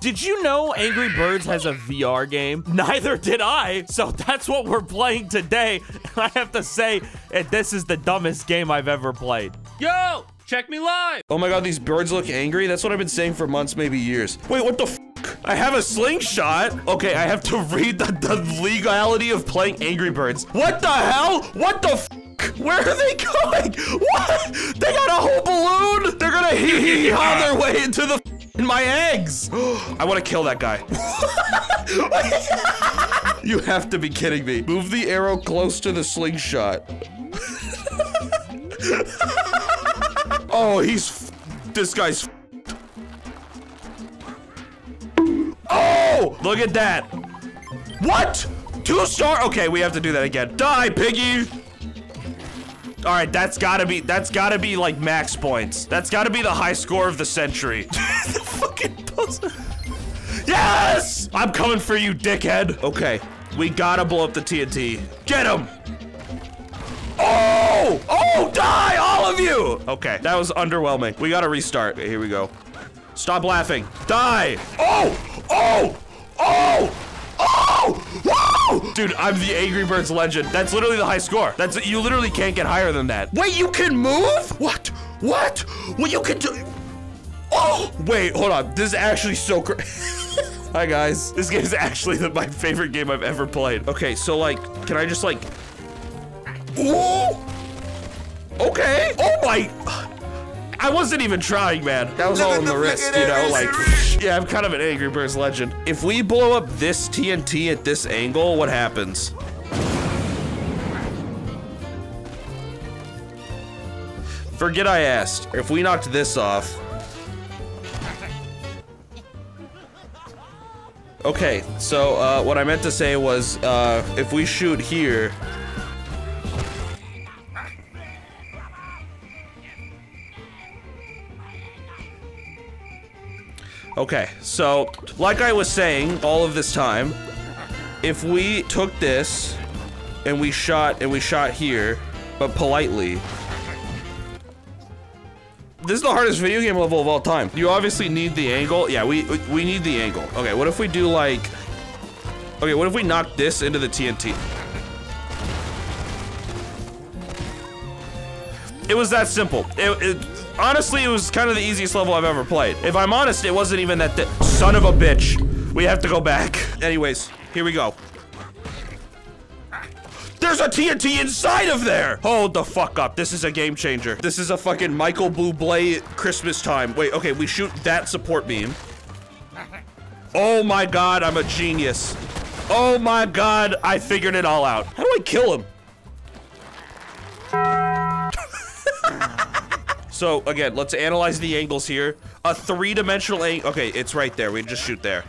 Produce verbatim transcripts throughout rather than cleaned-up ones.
Did you know Angry Birds has a V R game? Neither did I. So that's what we're playing today. I have to say, this is the dumbest game I've ever played. Yo, check me live. Oh my God, these birds look angry. That's what I've been saying for months, maybe years. Wait, what the f? I have a slingshot. Okay, I have to read the, the legality of playing Angry Birds. What the hell? What the f? Where are they going? What? They got a whole balloon. They're gonna hee hee haw their way into the f in my eggs. I want to kill that guy. You have to be kidding me. Move the arrow close to the slingshot. Oh, he's f this guy's f Oh, look at that. What? Two star. Okay, we have to do that again. Die, piggy. All right, that's gotta be, that's gotta be like max points. That's gotta be the high score of the century. The fucking puzzle. Yes! I'm coming for you, dickhead. Okay, we gotta blow up the T N T. Get him! Oh! Oh, die, all of you! Okay, that was underwhelming. We gotta restart. Okay, here we go. Stop laughing. Die! Oh! Oh! Oh! Oh! Whoa! Dude, I'm the Angry Birds legend. That's literally the high score. That's, you literally can't get higher than that. Wait, you can move? What? What? What you can do? Oh! Wait, hold on. This is actually so cr- Hi, guys. This game is actually the, my favorite game I've ever played. Okay, so, like, can I just, like... Ooh! Okay. Oh, my... I wasn't even trying, man. That was all in the wrist, you know, like, yeah, I'm kind of an Angry Birds legend. If we blow up this T N T at this angle, what happens? Forget I asked. If we knocked this off. Okay, so uh, what I meant to say was uh, if we shoot here, okay, so, like I was saying all of this time, if we took this, and we shot, and we shot here, but politely. This is the hardest video game level of all time. You obviously need the angle. Yeah, we, we need the angle. Okay, what if we do like, okay, what if we knock this into the T N T? It was that simple. It, it, Honestly, it was kind of the easiest level I've ever played. If I'm honest, it wasn't even that th- Son of a bitch. We have to go back. Anyways, here we go. There's a T N T inside of there! Hold the fuck up. This is a game changer. This is a fucking Michael Bublé Christmas time. Wait, okay, we shoot that support beam. Oh my God, I'm a genius. Oh my God, I figured it all out. How do I kill him? So, again, let's analyze the angles here. A three-dimensional angle. Okay, it's right there. We just shoot there.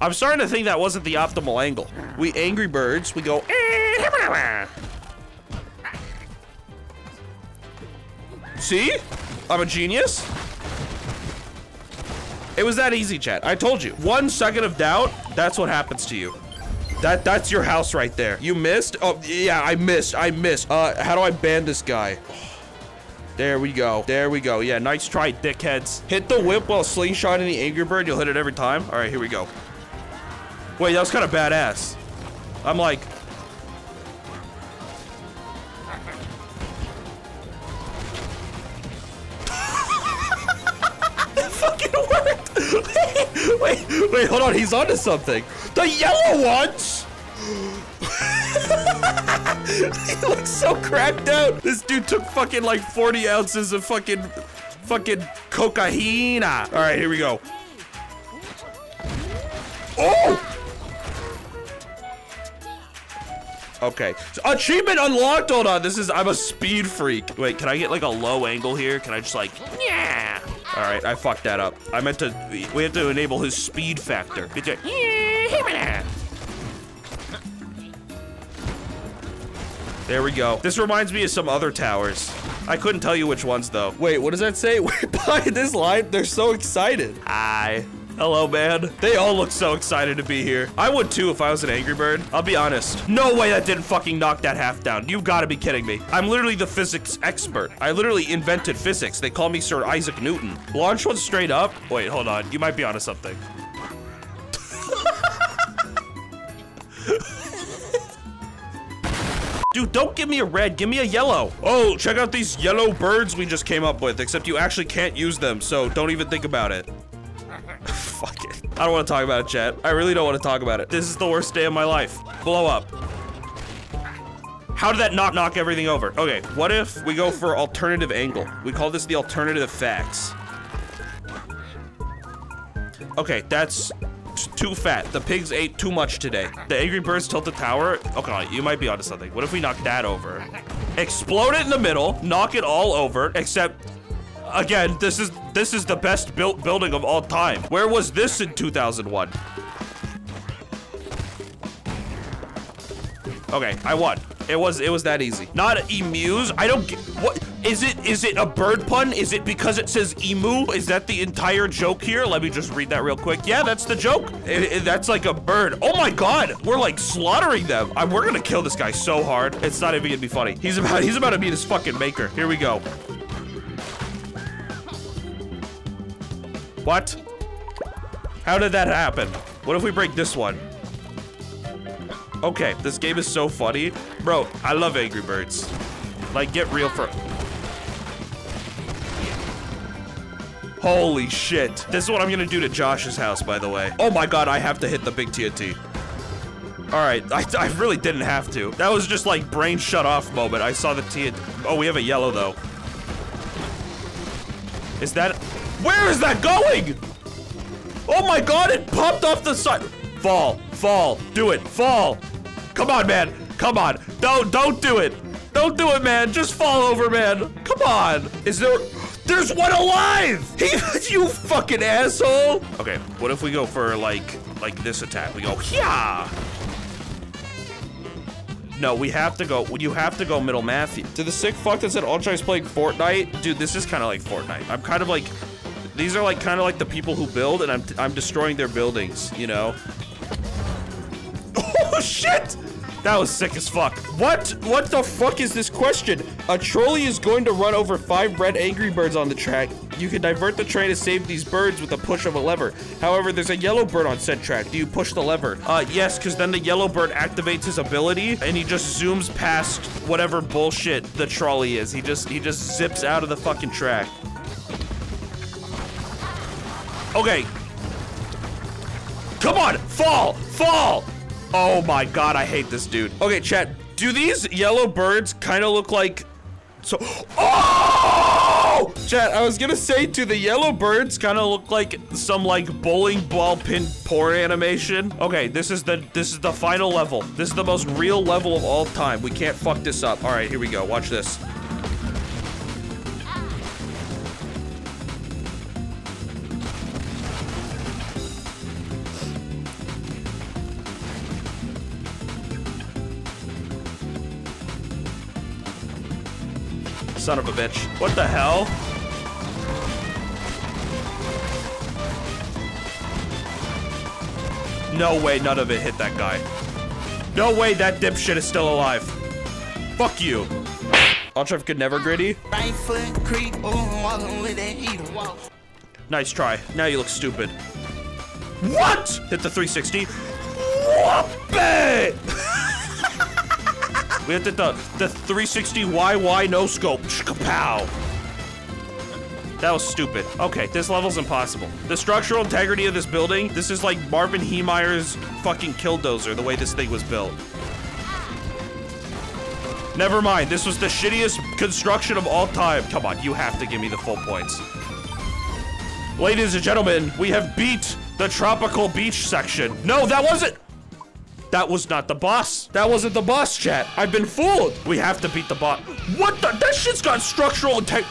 I'm starting to think that wasn't the optimal angle. We Angry Birds, we go... See? I'm a genius. It was that easy, chat. I told you. One second of doubt, that's what happens to you. That, that's your house right there. You missed? Oh, yeah, I missed, I missed. Uh, how do I ban this guy? There we go, there we go. Yeah, nice try, dickheads. Hit the whip while slingshotting the Angry Bird. You'll hit it every time. All right, here we go. Wait, that was kind of badass. I'm like. That fucking worked. wait, wait, wait, hold on, he's onto something. The yellow ones! He looks so cracked out. This dude took fucking like forty ounces of fucking, fucking cocaine. All right, here we go. Oh! Okay, so achievement unlocked, hold on. This is, I'm a speed freak. Wait, can I get like a low angle here? Can I just like, yeah. All right, I fucked that up. I meant to, we have to enable his speed factor. There we go. This reminds me of some other towers. I couldn't tell you which ones though. Wait, what does that say? Behind this line, they're so excited. I Hello, man. They all look so excited to be here. I would too if I was an Angry Bird. I'll be honest. No way that didn't fucking knock that half down. You've got to be kidding me. I'm literally the physics expert. I literally invented physics. They call me Sir Isaac Newton. Launch one straight up. Wait, hold on. You might be onto something. Dude, don't give me a red, give me a yellow. Oh, check out these yellow birds we just came up with, except you actually can't use them, so don't even think about it. Fuck it. I don't want to talk about it, chat. I really don't want to talk about it. This is the worst day of my life. Blow up. How did that not knock everything over? Okay, what if we go for alternative angle? We call this the alternative facts. Okay, that's too fat. The pigs ate too much today. The Angry Birds tilt the tower. Okay, you might be onto something. What if we knock that over? Explode it in the middle. Knock it all over. Except, again, this is this is the best built building of all time. Where was this in two thousand one? Okay, I won. It was it was that easy. Not emus. I don't get what. Is it, is it a bird pun? Is it because it says emu? Is that the entire joke here? Let me just read that real quick. Yeah, that's the joke. It, it, that's like a bird. Oh my God, we're like slaughtering them. I, we're gonna kill this guy so hard. It's not even gonna be funny. He's about, he's about to be his fucking maker. Here we go. What? How did that happen? What if we break this one? Okay, this game is so funny. Bro, I love Angry Birds. Like, get real for... Holy shit. This is what I'm gonna do to Josh's house, by the way. Oh my God, I have to hit the big T N T. All right, I, I really didn't have to. That was just like brain shut off moment. I saw the T N T. Oh, we have a yellow though. Is that, where is that going? Oh my God, it popped off the side. Fall, fall, do it, fall. Come on, man, come on. Don't, don't do it. Don't do it, man, just fall over, man. Come on, is there, there's one alive! He, you fucking asshole! Okay, what if we go for like, like this attack? We go, yeah! No, we have to go, you have to go middle Matthew. To the sick fuck that said all tries playing Fortnite? Dude, this is kind of like Fortnite. I'm kind of like, these are like kind of like the people who build and I'm, I'm destroying their buildings, you know? Oh shit! That was sick as fuck. What? What the fuck is this question? A trolley is going to run over five red Angry Birds on the track. You can divert the train to save these birds with a push of a lever. However, there's a yellow bird on said track. Do you push the lever? Uh, yes, because then the yellow bird activates his ability and he just zooms past whatever bullshit the trolley is. He just, he just zips out of the fucking track. Okay. Come on, fall, fall. Oh my God, I hate this dude. Okay, chat, do these yellow birds kind of look like, so, oh! Chat, I was gonna say, do the yellow birds kind of look like some like bowling ball pin pour animation? Okay, this is the, this is the final level. This is the most real level of all time. We can't fuck this up. All right, here we go, watch this. Son of a bitch. What the hell? No way none of it hit that guy. No way that dipshit is still alive. Fuck you. Ultra could never gritty. Right foot creep over. Nice try. Now you look stupid. What? Hit the three sixty. Whoop. We have to the, the three sixty Y Y no scope. Kapow. That was stupid. Okay, this level's impossible. The structural integrity of this building, this is like Marvin Heemeyer's fucking Killdozer, the way this thing was built. Never mind, this was the shittiest construction of all time. Come on, you have to give me the full points. Ladies and gentlemen, we have beat the tropical beach section. No, that wasn't. That was not the boss. That wasn't the boss, chat. I've been fooled. We have to beat the boss. What the? That shit's got structural integrity.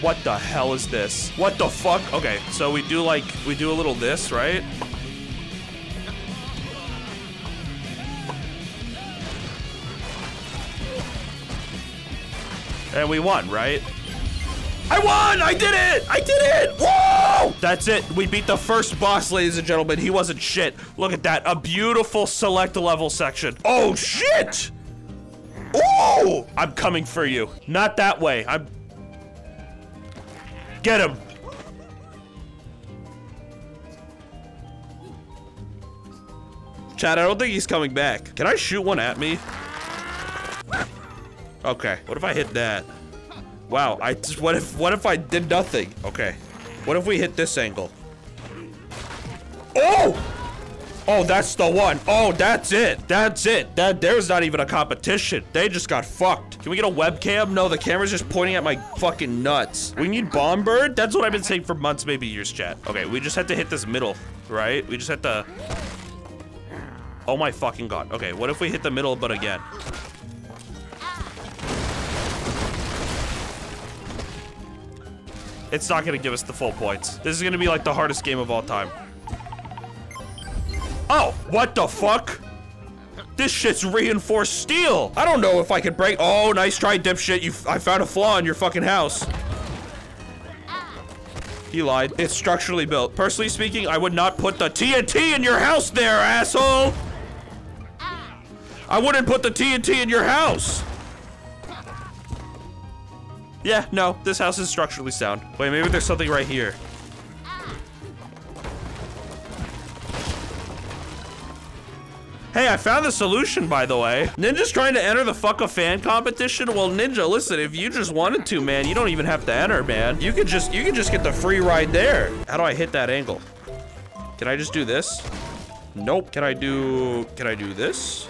What the hell is this? What the fuck? Okay, so we do like, we do a little this, right? And we won, right? I won! I did it! I did it! Whoa! That's it. We beat the first boss, ladies and gentlemen. He wasn't shit. Look at that. A beautiful select level section. Oh, shit! Ooh! I'm coming for you. Not that way. I'm... Get him. Chad, I don't think he's coming back. Can I shoot one at me? Okay. What if I hit that? Wow, I just, what if, what if I did nothing? Okay. What if we hit this angle? Oh! Oh, that's the one. Oh, that's it. That's it. That, there's not even a competition. They just got fucked. Can we get a webcam? No, the camera's just pointing at my fucking nuts. We need Bomb Bird? That's what I've been saying for months, maybe years, chat. Okay, we just have to hit this middle, right? We just have to... Oh my fucking god. Okay, what if we hit the middle, but again? It's not gonna give us the full points. This is gonna be like the hardest game of all time. Oh, what the fuck? This shit's reinforced steel. I don't know if I could break. Oh, nice try, dipshit. You, I found a flaw in your fucking house. He lied. It's structurally built. Personally speaking, I would not put the T N T in your house there, asshole. I wouldn't put the T N T in your house. Yeah, no, this house is structurally sound. Wait, maybe there's something right here. Hey, I found the solution, by the way. Ninja's trying to enter the fuck a fan competition? Well, Ninja, listen, if you just wanted to, man, you don't even have to enter, man. You could just, you could just get the free ride there. How do I hit that angle? Can I just do this? Nope. Can I do, can I do this?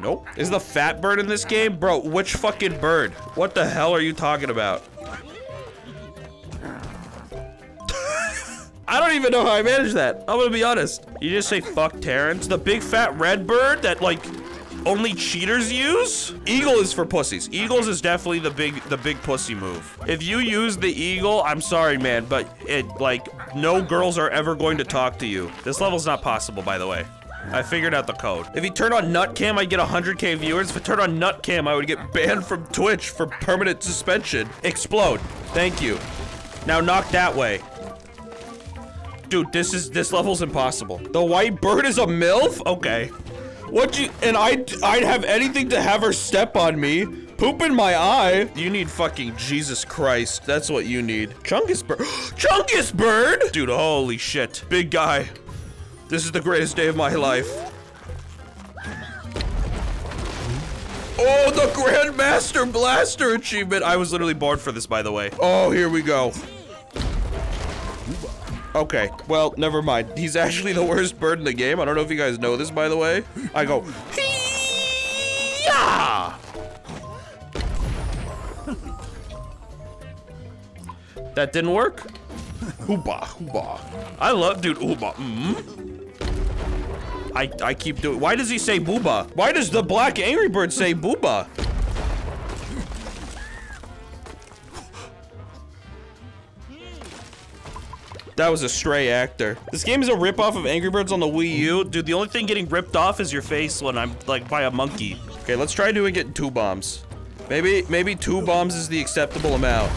Nope. Is the fat bird in this game? Bro, which fucking bird? What the hell are you talking about? I don't even know how I managed that. I'm gonna be honest. You just say fuck Terence. The big fat red bird that like only cheaters use? Eagle is for pussies. Eagles is definitely the big the big pussy move. If you use the eagle, I'm sorry, man, but it like no girls are ever going to talk to you. This level's not possible, by the way. I figured out the code. If he turned on Nutcam, I'd get one hundred K viewers. If I turned on Nutcam, I would get banned from Twitch for permanent suspension. Explode. Thank you. Now knock that way. Dude, this is this level's impossible. The white bird is a MILF? Okay. What you and I I'd have anything to have her step on me. Poop in my eye. You need fucking Jesus Christ. That's what you need. Chungus bird. Chungus bird? Dude, holy shit. Big guy. This is the greatest day of my life. Oh, the Grandmaster Blaster achievement. I was literally born for this, by the way. Oh, here we go. Okay, well, never mind. He's actually the worst bird in the game. I don't know if you guys know this, by the way. I go, hee-yah! That didn't work. Hoobah, hoobah. I love, dude, hoobah. Mm-hmm. I, I keep doing, why does he say booba? Why does the black Angry Bird say booba? That was a stray actor. This game is a ripoff of Angry Birds on the Wii U. Dude, the only thing getting ripped off is your face when I'm like by a monkey. Okay, let's try doing it in two bombs. Maybe, maybe two bombs is the acceptable amount.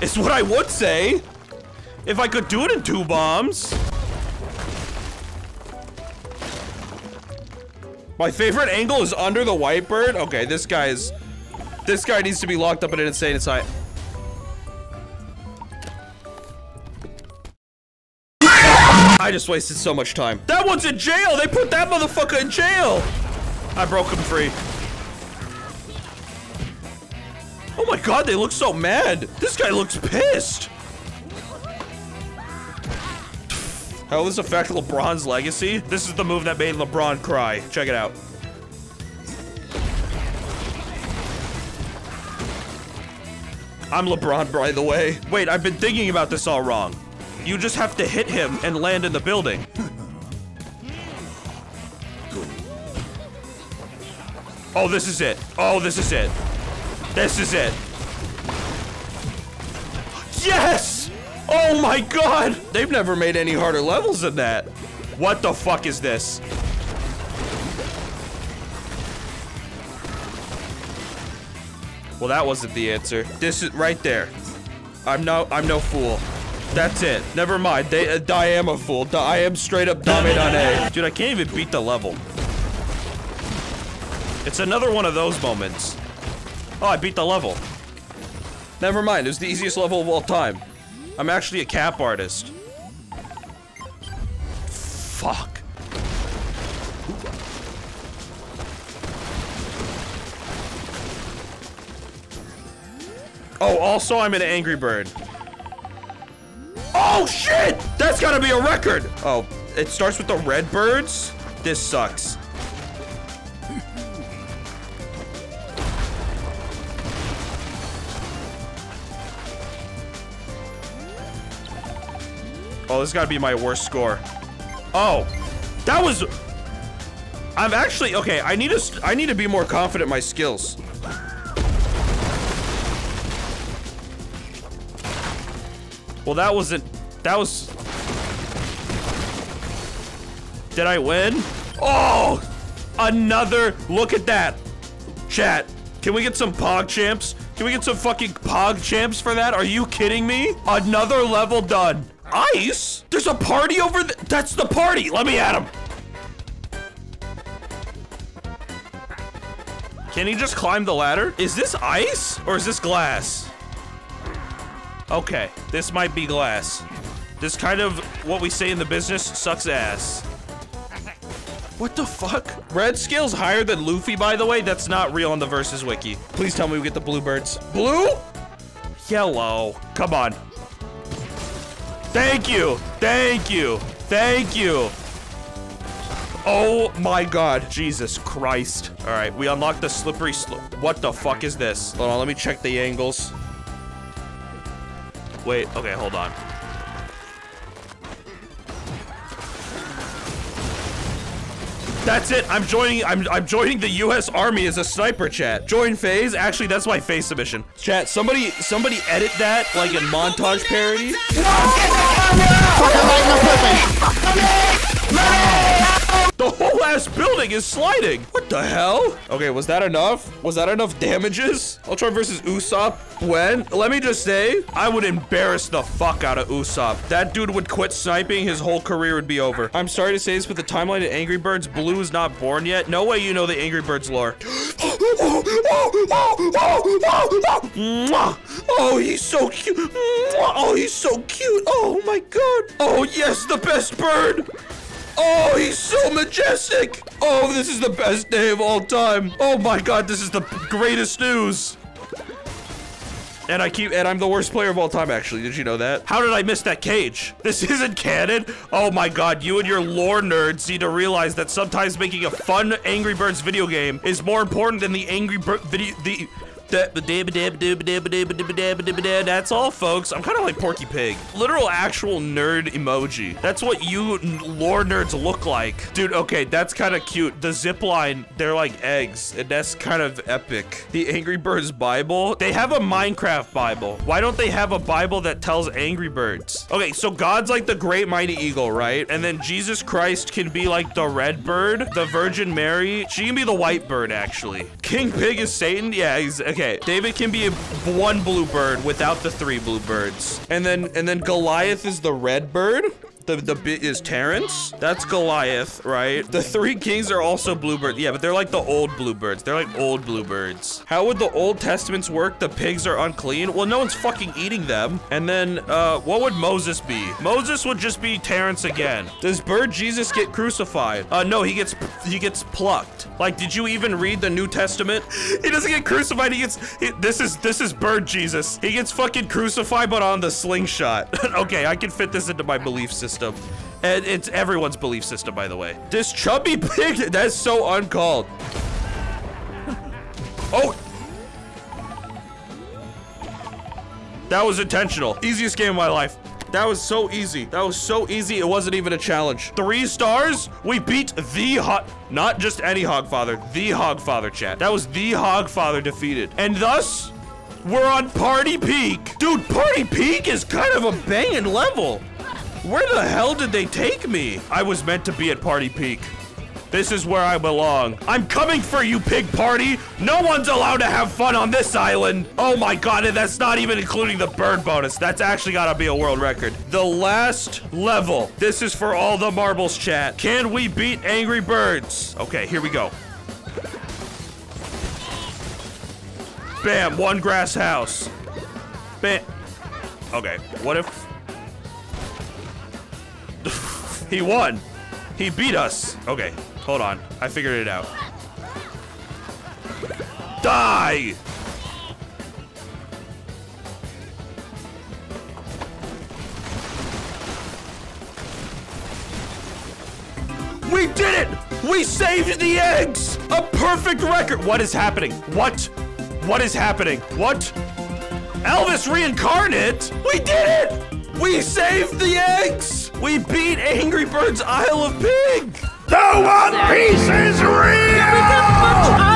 It's what I would say if I could do it in two bombs. My favorite angle is under the white bird. Okay, this guy is, this guy needs to be locked up in an insane asylum. I just wasted so much time. That one's in jail. They put that motherfucker in jail. I broke him free. Oh my god, they look so mad. This guy looks pissed. How will this affect LeBron's legacy? This is the move that made LeBron cry. Check it out. I'm LeBron, by the way. Wait, I've been thinking about this all wrong. You just have to hit him and land in the building. Oh, this is it. Oh, this is it. This is it. Yes! Oh my god! They've never made any harder levels than that. What the fuck is this? Well, that wasn't the answer. This is right there. I'm no, I'm no fool. That's it. Never mind. They, uh, I am a fool. I am straight up dominant. Dude, I can't even beat the level. It's another one of those moments. Oh, I beat the level. Never mind. It was the easiest level of all time. I'm actually a cap artist. Fuck. Oh, also I'm an Angry Bird. Oh shit! That's gotta be a record! Oh, it starts with the red birds? This sucks. Oh, this gotta be my worst score. Oh, that was... I'm actually, okay, I need to, I need to be more confident in my skills. Well, that wasn't, that was... Did I win? Oh, another, look at that. Chat, can we get some pog champs? Can we get some fucking pog champs for that? Are you kidding me? Another level done. Ice? There's a party over there. That's the party. Let me at him. Can he just climb the ladder? Is this ice or is this glass? Okay, this might be glass. This kind of what we say in the business sucks ass. What the fuck? Red skill's higher than Luffy, by the way. That's not real on the versus wiki. Please tell me we get the blue birds. Blue? Yellow. Come on. Thank you, thank you, thank you. Oh my God, Jesus Christ. All right, we unlocked the slippery slope. What the fuck is this? Hold on, let me check the angles. Wait, okay, hold on. That's it, I'm joining, I'm, I'm joining the U S Army as a sniper, chat. Join FaZe, actually that's my FaZe submission. Chat, somebody, somebody edit that, like in montage parody. The whole ass building is sliding. What the hell? Okay, was that enough? Was that enough damages? I'll try versus Usopp. When? Let me just say, I would embarrass the fuck out of Usopp. That dude would quit sniping. His whole career would be over. I'm sorry to say this, but the timeline of Angry Birds, Blue is not born yet. No way you know the Angry Birds lore. Oh, he's so cute. Oh, he's so cute. Oh my God. Oh yes, the best bird. Oh, he's so majestic. Oh, this is the best day of all time. Oh my God, this is the greatest news. And I keep, and I'm the worst player of all time, actually. Did you know that? How did I miss that cage? This isn't canon. Oh my God, you and your lore nerds need to realize that sometimes making a fun Angry Birds video game is more important than the Angry Bird video, the, that's all, folks. I'm kind of like Porky Pig. Literal actual nerd emoji. That's what you lore nerds look like. Dude, okay, that's kind of cute. The zip line, they're like eggs, and that's kind of epic. The Angry Birds Bible. They have a Minecraft Bible. Why don't they have a Bible that tells Angry Birds? Okay, so God's like the great mighty eagle, right? And then Jesus Christ can be like the red bird, the Virgin Mary. She can be the white bird, actually. King Pig is Satan? Yeah, he's... Okay, David can be a one blue bird without the three blue birds. And then and then Goliath is the red bird. The, the bit is Terence. That's Goliath, right? The three kings are also bluebirds. Yeah, but they're like the old bluebirds. They're like old bluebirds. How would the Old Testaments work? The pigs are unclean. Well, no one's fucking eating them. And then, uh, what would Moses be? Moses would just be Terence again. Does bird Jesus get crucified? Uh, no, he gets, he gets plucked. Like, did you even read the New Testament? He doesn't get crucified. He gets, he, this is, this is bird Jesus. He gets fucking crucified, but on the slingshot. Okay, I can fit this into my belief system. System. And it's everyone's belief system, by the way. This chubby pig, that's so uncalled. Oh. That was intentional. Easiest game of my life. That was so easy. That was so easy, it wasn't even a challenge. Three stars, we beat the hot, not just any Hogfather, the Hogfather, chat. That was the Hogfather defeated. And thus, we're on Party Peak. Dude, Party Peak is kind of a banging level. Where the hell did they take me? I was meant to be at Party Peak. This is where I belong. I'm coming for you, pig party. No one's allowed to have fun on this island. Oh my God, and that's not even including the bird bonus. That's actually gotta be a world record. The last level. This is for all the marbles, chat. Can we beat Angry Birds? Okay, here we go. Bam, one grass house. Bam. Okay, what if... He won. He beat us. Okay, hold on. I figured it out. Die! We did it! We saved the eggs! A perfect record! What is happening? What? What is happening? What? Elvis reincarnate? We did it! We saved the eggs! We beat Angry Birds Isle of Pig! The One Piece is real!